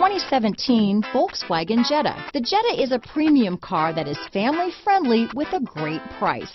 2017 Volkswagen Jetta. The Jetta is a premium car that is family friendly with a great price.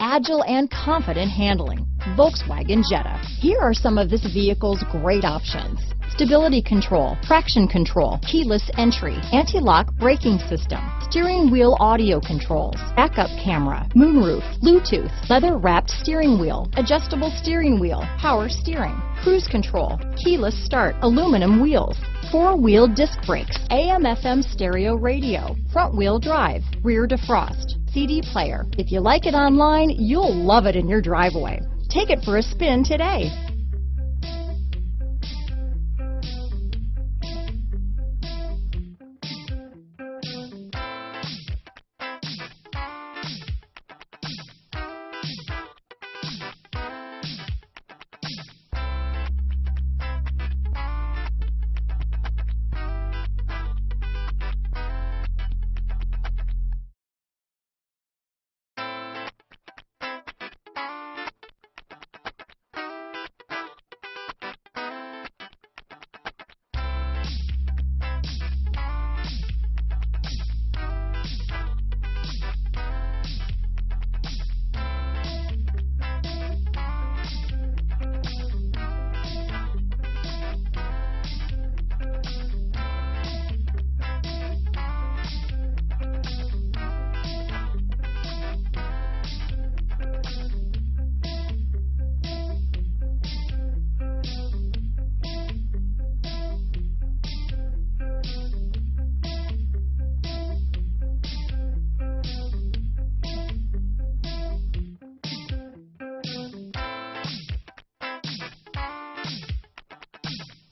Agile and confident handling. Volkswagen Jetta. Here are some of this vehicle's great options: stability control, traction control, keyless entry, anti-lock braking system, steering wheel audio controls, backup camera, moonroof, Bluetooth, leather-wrapped steering wheel, adjustable steering wheel, power steering, cruise control, keyless start, aluminum wheels, four-wheel disc brakes, AM/FM stereo radio, front-wheel drive, rear defrost, CD player. If you like it online, you'll love it in your driveway. Take it for a spin today.